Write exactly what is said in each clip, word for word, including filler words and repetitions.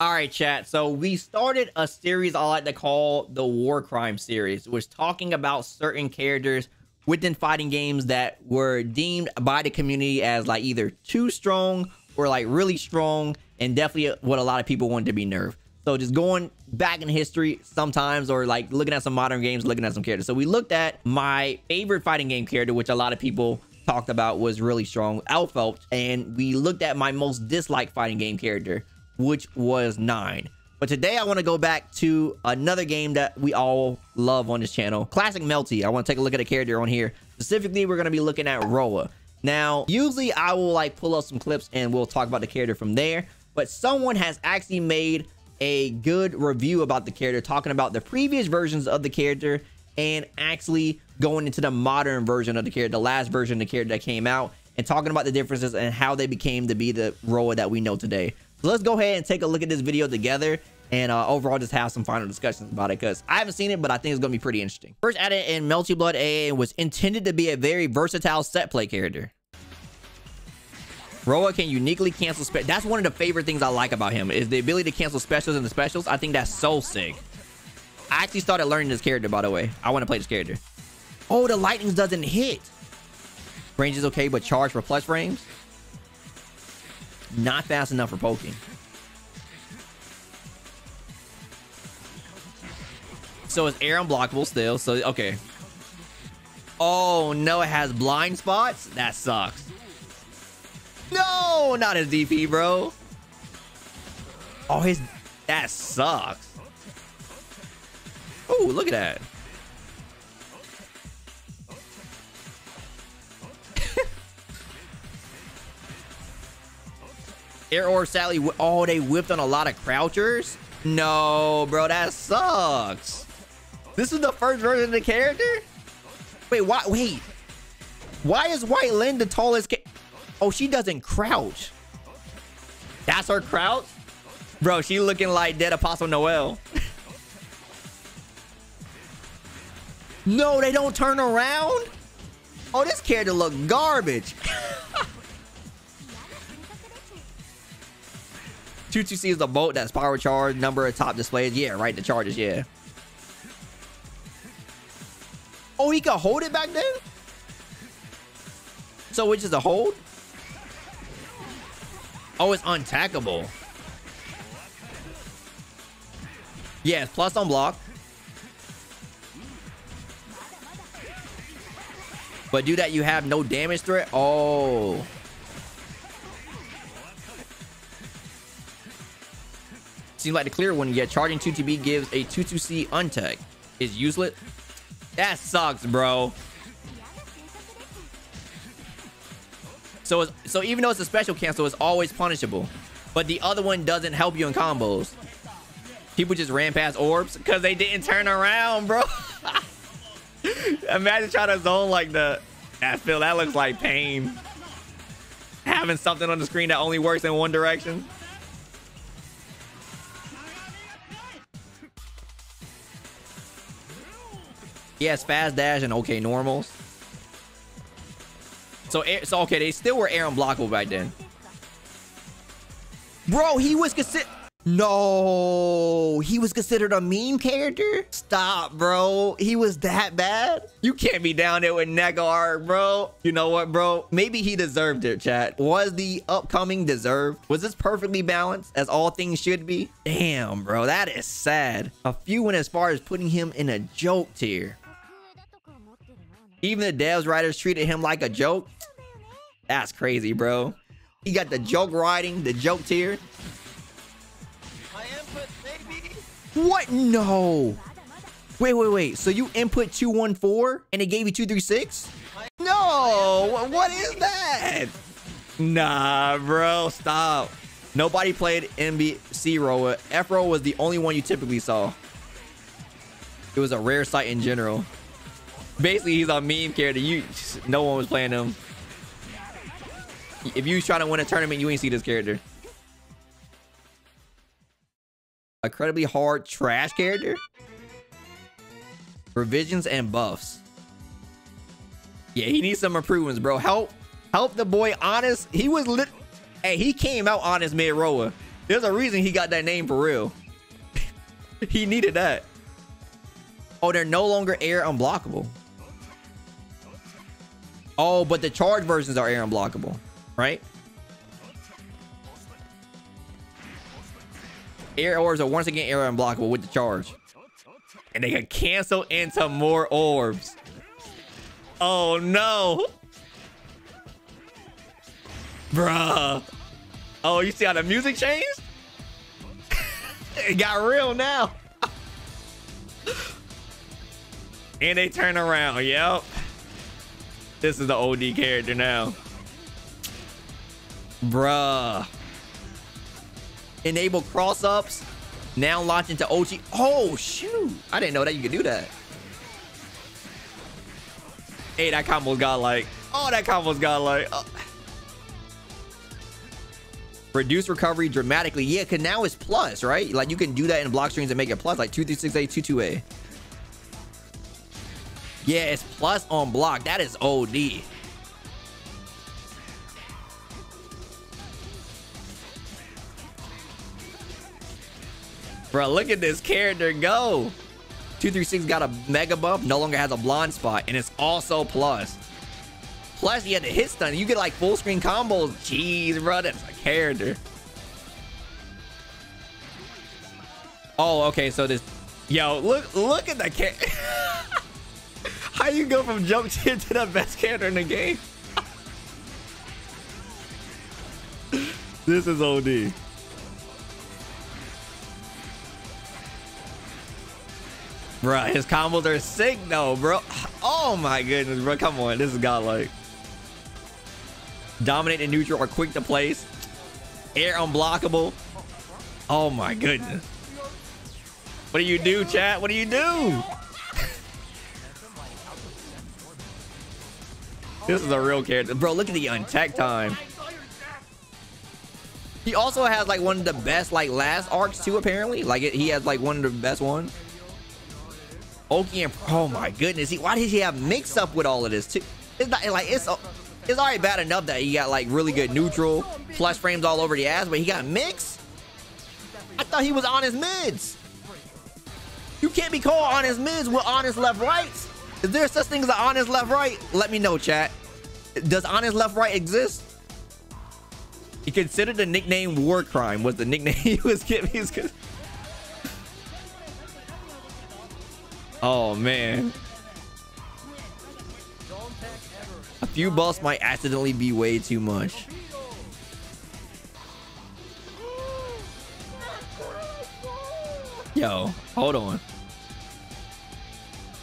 All right, chat. So we started a series I like to call the War Crime series, which was talking about certain characters within fighting games that were deemed by the community as like either too strong or like really strong, and definitely what a lot of people wanted to be nerfed. So just going back in history sometimes, or like looking at some modern games, looking at some characters. So we looked at my favorite fighting game character, which a lot of people talked about was really strong, Elphelt, and we looked at my most disliked fighting game character, which was Nine. But today I want to go back to another game that we all love on this channel, classic Melty. I want to take a look at a character on here. Specifically, we're going to be looking at Roa. Now, usually I will like pull up some clips and we'll talk about the character from there, but someone has actually made a good review about the character, talking about the previous versions of the character and actually going into the modern version of the character, the last version of the character that came out, and talking about the differences and how they became to be the Roa that we know today. So let's go ahead and take a look at this video together and uh, overall just have some final discussions about it, because I haven't seen it, but I think it's going to be pretty interesting. First added in Melty Blood A A was intended to be a very versatile set play character. Roa can uniquely cancel specials. That's one of the favorite things I like about him, is the ability to cancel specials and the specials. I think that's so sick. I actually started learning this character, by the way. I want to play this character. Oh, the lightning doesn't hit. Range is okay, but charge for plus frames. Not fast enough for poking. So it's air unblockable still. So, okay. Oh, no, it has blind spots? That sucks. No, not his D P, bro. Oh, his... That sucks. Oh, look at that. Air Orb, Sally. Oh, they whipped on a lot of crouchers. No, bro, that sucks. This is the first version of the character. Wait, why? Wait, why is White Lynn the tallest? Ca oh, she doesn't crouch. That's her crouch, bro. She looking like Dead Apostle Noel. No, they don't turn around. Oh, this character look garbage. two two C is the bolt. That's power charge. Number of top displays. Yeah, right. The charges. Yeah. Oh, he could hold it back then? So which is a hold? Oh, it's untackable. Yes, yeah, plus on block. But do that, you have no damage threat. Oh. Seems like the clear one. Yet charging two T B gives a two two C untech is useless. That sucks, bro. So it's, so even though it's a special cancel, it's always punishable, but the other one doesn't help you in combos. People just ran past orbs because they didn't turn around, bro. Imagine trying to zone like the that feel that looks like pain, having something on the screen that only works in one direction. He has fast dash and okay normals. So it's so, okay. They still were air unblockable back then. Bro, he was considered. No, he was considered a meme character. Stop, bro. He was that bad. You can't be down there with Negar, bro. You know what, bro? Maybe he deserved it, chat. Was the upcoming deserved? Was this perfectly balanced as all things should be? Damn, bro. That is sad. A few went as far as putting him in a joke tier. Even the devs writers treated him like a joke. That's crazy, bro. He got the joke writing, the joke tier. What? No. Wait, wait, wait. So you input two one four and it gave you two three six? No. What is that? Nah, bro. Stop. Nobody played N B C Roa. F Roa was the only one you typically saw. It was a rare sight in general. Basically, he's a meme character. You, no one was playing him. If you was trying to win a tournament, you ain't see this character. Incredibly hard trash character. Revisions and buffs. Yeah, he needs some improvements, bro. Help help the boy honest. He was lit. Hey, he came out honest mid Roa. There's a reason he got that name for real. He needed that. Oh, they're no longer air unblockable. Oh, but the charge versions are air unblockable, right? Air orbs are once again air unblockable with the charge. And they can cancel into more orbs. Oh no. Bruh. Oh, you see how the music changed? It got real now. And they turn around. Yep. This is the O D character now. Bruh. Enable cross-ups. Now launch into O G. Oh, shoot. I didn't know that you could do that. Hey, that combo's godlike. Oh, that combo's godlike. Oh. Reduce recovery dramatically. Yeah, because now it's plus, right? Like, you can do that in block strings and make it plus. Like, two three six A, two two A. Yeah, it's plus on block. That is O D. Bro, look at this character go. two three six got a mega bump, no longer has a blind spot, and it's also plus. Plus, you had the hit stun. You get like full screen combos. Jeez, bro, that's a character. Oh, okay, so this. Yo, look, look at the character. How you go from jump tier to the best character in the game? This is O D. Bruh, his combos are sick though, bro. Oh my goodness, bro. Come on, this is godlike. Dominate and neutral are quick to place. Air unblockable. Oh my goodness. What do you do, chat? What do you do? This is a real character. Bro, look at the untack time. He also has like one of the best like last arcs too, apparently. Like it, he has like one of the best ones. Oki and oh my goodness, he, why did he have mix up with all of this too? It's not like it's it's already bad enough that he got like really good neutral plus frames all over the ass, but he got mix. I thought he was on his mids. You can't be called on his mids with honest left rights. Is there such thing as an honest left right? Let me know, chat. Does honest left right exist? He considered the nickname war crime was the nickname he was giving. He was Oh man. A few buffs might accidentally be way too much. Yo, hold on.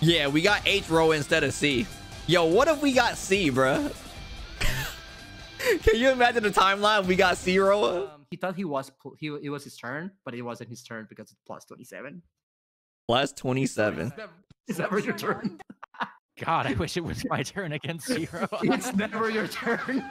Yeah, we got H row instead of C. Yo, what if we got C, bruh? Can you imagine the timeline? We got C row? Um, he thought he was he it was his turn, but it wasn't his turn because it's plus twenty-seven. Plus twenty-seven. It's never your turn. God, I wish it was my turn against zero. It's never your turn.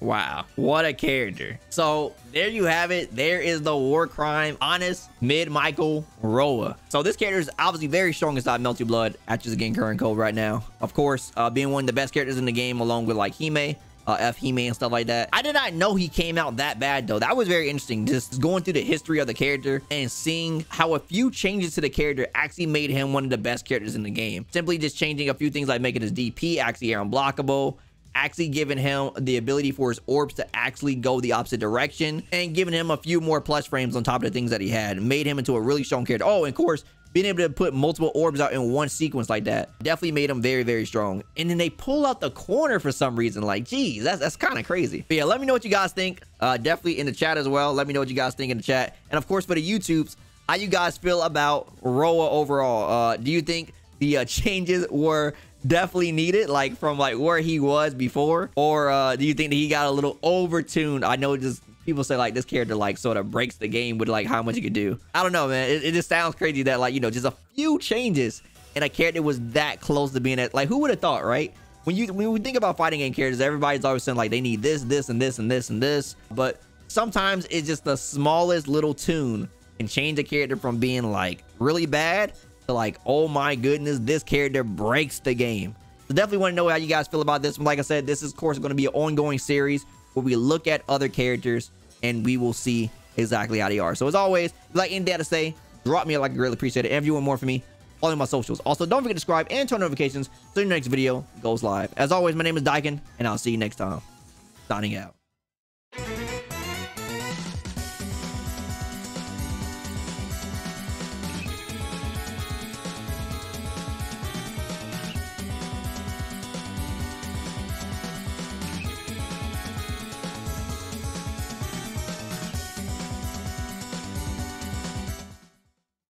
Wow, what a character. So there you have it. There is the war crime honest mid Michael Roa. So this character is obviously very strong inside Melty Blood Actress Again Current Code right now. Of course, uh, being one of the best characters in the game along with like Hime. Uh, F Hime and stuff like that. I did not know he came out that bad though. That was very interesting. Just going through the history of the character and seeing how a few changes to the character actually made him one of the best characters in the game. Simply just changing a few things like making his D P actually air unblockable, actually giving him the ability for his orbs to actually go the opposite direction, and giving him a few more plus frames on top of the things that he had. Made him into a really strong character. Oh, and of course, being able to put multiple orbs out in one sequence like that definitely made him very, very strong. And then they pull out the corner for some reason. Like, geez, that's, that's kind of crazy. But yeah, let me know what you guys think. Uh, definitely in the chat as well. Let me know what you guys think in the chat. And of course, for the YouTubes, how you guys feel about Roa overall. Uh, do you think the uh, changes were definitely needed, like from like where he was before? Or uh, do you think that he got a little overtuned? I know just... people say like this character like sort of breaks the game with like how much you could do. I don't know, man. It, it just sounds crazy that like, you know, just a few changes and a character was that close to being at like, who would have thought, right? When you when we think about fighting game characters, everybody's always saying like they need this, this, and this, and this, and this. But sometimes it's just the smallest little tune and change a character from being like really bad to like, oh my goodness, this character breaks the game. So definitely want to know how you guys feel about this one. Like I said, this is of course going to be an ongoing series where we look at other characters and we will see exactly how they are. So as always, like any data say, drop me a like, I greatly appreciate it. And if you want more from me, follow my socials. Also, don't forget to subscribe and turn notifications so your next video goes live. As always, my name is Daiken, and I'll see you next time. Signing out.